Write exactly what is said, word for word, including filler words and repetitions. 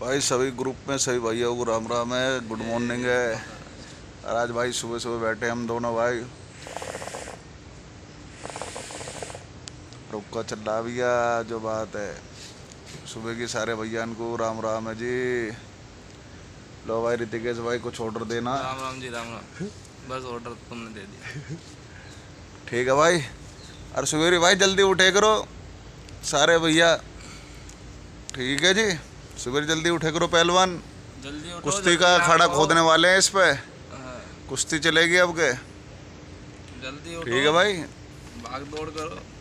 भाई सभी ग्रुप में सभी भैया को राम राम है, गुड मॉर्निंग है। और आज भाई सुबह सुबह बैठे हम दोनों भाई, रुका चला भैया जो बात है। सुबह के सारे भैया को राम राम है जी। लो भाई रितिकेश भाई कुछ ऑर्डर देना। राम राम जी, राम राम। बस ऑर्डर तुमने दे दिया। ठीक है भाई। और सुबेरी भाई जल्दी उठे करो सारे भैया, ठीक है जी। सुबेरी जल्दी उठे करो पहलवान, जल्दी कुश्ती का खाड़ा खोदने वाले हैं, इस पे कुश्ती चलेगी अब के। जल्दी ठीक है भाई, भाग दौड़ करो।